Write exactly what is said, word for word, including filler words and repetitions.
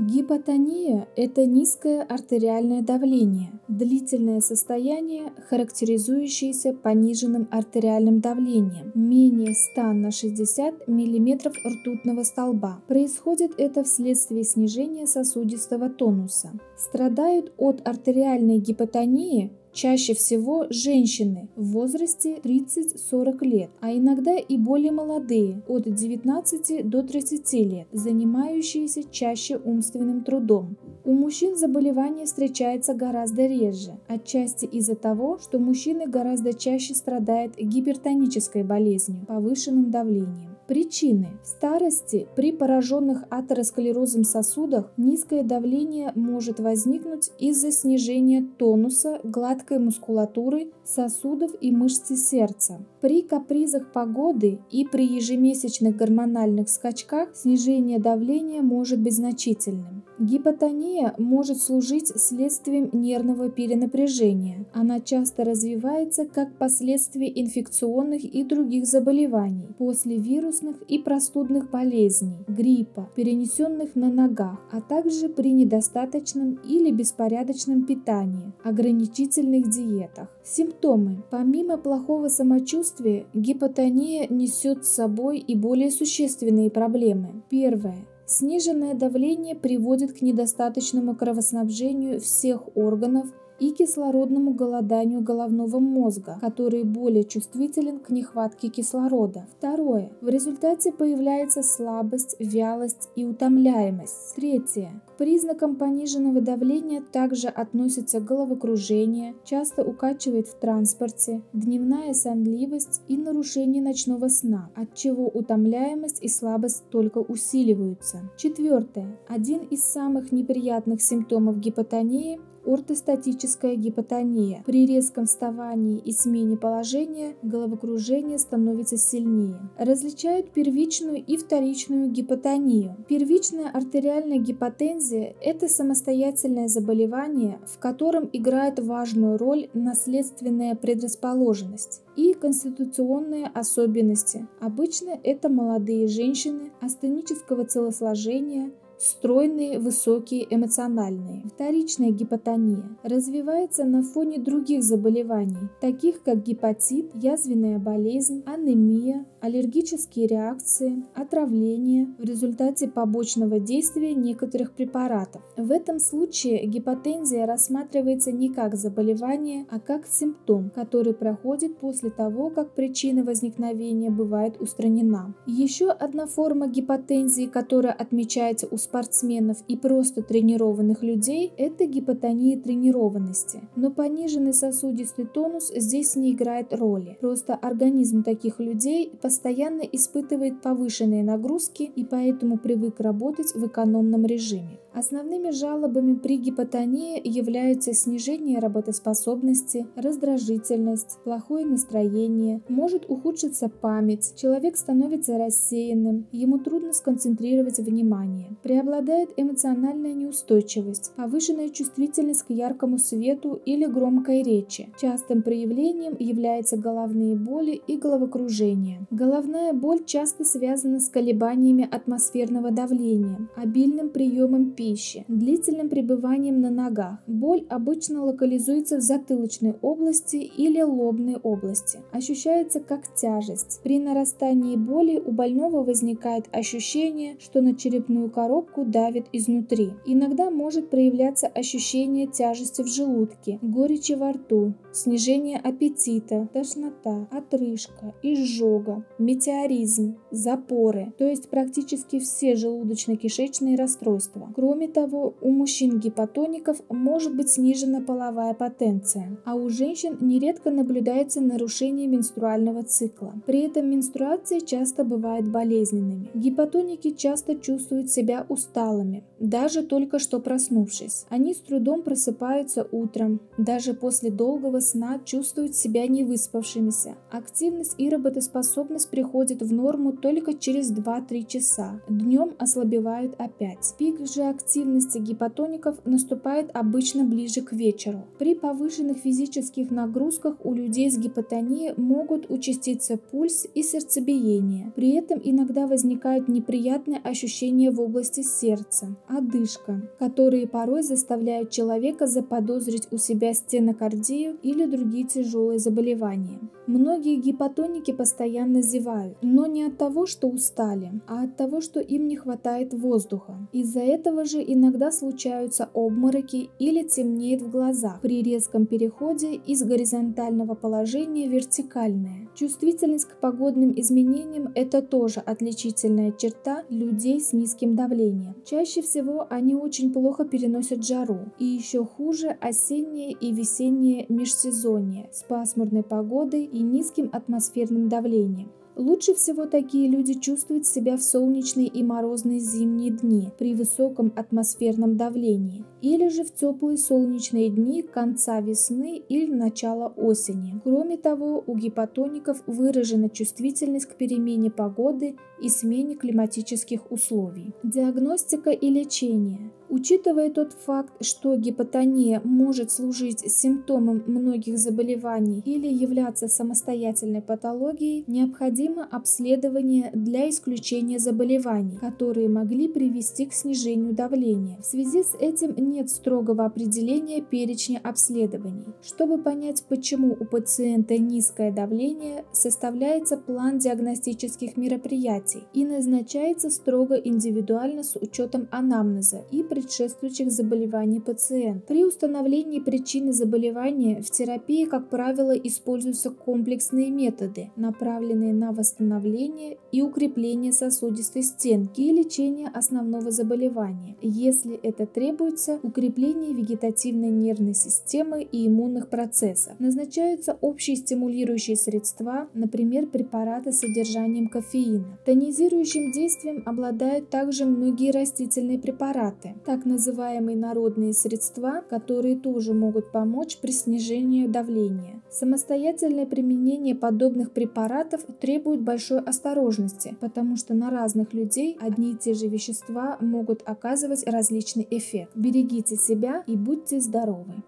Гипотония – это низкое артериальное давление, длительное состояние, характеризующееся пониженным артериальным давлением, менее ста на шестьдесят миллиметров ртутного столба. Происходит это вследствие снижения сосудистого тонуса. Страдают от артериальной гипотонии чаще всего женщины в возрасте тридцать-сорок лет, а иногда и более молодые, от девятнадцати до тридцати лет, занимающиеся чаще умственным трудом. У мужчин заболевание встречается гораздо реже, отчасти из-за того, что мужчины гораздо чаще страдают гипертонической болезнью, повышенным давлением. Причины. В старости при пораженных атеросклерозом сосудах низкое давление может возникнуть из-за снижения тонуса гладкой мускулатуры сосудов и мышц сердца. При капризах погоды и при ежемесячных гормональных скачках снижение давления может быть значительным. Гипотония может служить следствием нервного перенапряжения. Она часто развивается как последствие инфекционных и других заболеваний, после вирусных и простудных болезней, гриппа, перенесенных на ногах, а также при недостаточном или беспорядочном питании, ограничительных диетах. Симптомы. Помимо плохого самочувствия, гипотония несет с собой и более существенные проблемы. Первое. Сниженное давление приводит к недостаточному кровоснабжению всех органов и кислородному голоданию головного мозга, который более чувствителен к нехватке кислорода. Второе. В результате появляется слабость, вялость и утомляемость. Третье. К признакам пониженного давления также относятся головокружение, часто укачивает в транспорте, дневная сонливость и нарушение ночного сна, отчего утомляемость и слабость только усиливаются. Четвертое. Один из самых неприятных симптомов гипотонии – ортостатическая гипотония. При резком вставании и смене положения головокружение становится сильнее. Различают первичную и вторичную гипотонию. Первичная артериальная гипотензия – это самостоятельное заболевание, в котором играет важную роль наследственная предрасположенность и конституционные особенности. Обычно это молодые женщины астенического телосложения, стройные, высокие, эмоциональные. Вторичная гипотония развивается на фоне других заболеваний, таких как гепатит, язвенная болезнь, анемия, аллергические реакции, отравление в результате побочного действия некоторых препаратов. В этом случае гипотензия рассматривается не как заболевание, а как симптом, который проходит после того, как причина возникновения бывает устранена. Еще одна форма гипотензии, которая отмечается у спортсменов и просто тренированных людей, это гипотония тренированности. Но пониженный сосудистый тонус здесь не играет роли. Просто организм таких людей постоянно испытывает повышенные нагрузки и поэтому привык работать в экономном режиме. Основными жалобами при гипотонии являются снижение работоспособности, раздражительность, плохое настроение, может ухудшиться память, человек становится рассеянным, ему трудно сконцентрировать внимание. Преобладает эмоциональная неустойчивость, повышенная чувствительность к яркому свету или громкой речи. Частым проявлением являются головные боли и головокружение. Головная боль часто связана с колебаниями атмосферного давления, обильным приемом пищи, пищи, длительным пребыванием на ногах. Боль обычно локализуется в затылочной области или лобной области. Ощущается как тяжесть. При нарастании боли у больного возникает ощущение, что на черепную коробку давит изнутри. Иногда может проявляться ощущение тяжести в желудке, горечи во рту, снижение аппетита, тошнота, отрыжка, изжога, метеоризм, запоры, то есть практически все желудочно-кишечные расстройства. Кроме того, у мужчин-гипотоников может быть снижена половая потенция, а у женщин нередко наблюдается нарушение менструального цикла. При этом менструации часто бывают болезненными. Гипотоники часто чувствуют себя усталыми, даже только что проснувшись. Они с трудом просыпаются утром, даже после долгого сна чувствуют себя невыспавшимися. Активность и работоспособность приходят в норму только через два-три часа. Днем ослабевают опять. Пик же активности гипотоников наступает обычно ближе к вечеру. При повышенных физических нагрузках у людей с гипотонией могут участиться пульс и сердцебиение. При этом иногда возникают неприятные ощущения в области сердца, одышка, которые порой заставляют человека заподозрить у себя стенокардию или другие тяжелые заболевания. Многие гипотоники постоянно зевают, но не от того, что устали, а от того, что им не хватает воздуха. Из-за этого же иногда случаются обмороки или темнеет в глазах при резком переходе из горизонтального положения в вертикальное. Чувствительность к погодным изменениям – это тоже отличительная черта людей с низким давлением. Чаще всего они очень плохо переносят жару, и еще хуже осеннее и весеннее межсезонье с пасмурной погодой и низким атмосферным давлением. Лучше всего такие люди чувствуют себя в солнечные и морозные зимние дни при высоком атмосферном давлении или же в теплые солнечные дни конца весны или начала осени. Кроме того, у гипотоников выражена чувствительность к перемене погоды и смене климатических условий. Диагностика и лечение. Учитывая тот факт, что гипотония может служить симптомом многих заболеваний или являться самостоятельной патологией, необходимо обследование для исключения заболеваний, которые могли привести к снижению давления. В связи с этим нет строгого определения перечня обследований. Чтобы понять, почему у пациента низкое давление, составляется план диагностических мероприятий и назначается строго индивидуально с учетом анамнеза и при предшествующих заболеваний пациента. При установлении причины заболевания в терапии, как правило, используются комплексные методы, направленные на восстановление и укрепление сосудистой стенки и лечение основного заболевания, если это требуется, укрепление вегетативной нервной системы и иммунных процессов. Назначаются общие стимулирующие средства, например, препараты с содержанием кофеина. Тонизирующим действием обладают также многие растительные препараты, так называемые народные средства, которые тоже могут помочь при снижении давления. Самостоятельное применение подобных препаратов требует большой осторожности, потому что на разных людей одни и те же вещества могут оказывать различный эффект. Берегите себя и будьте здоровы!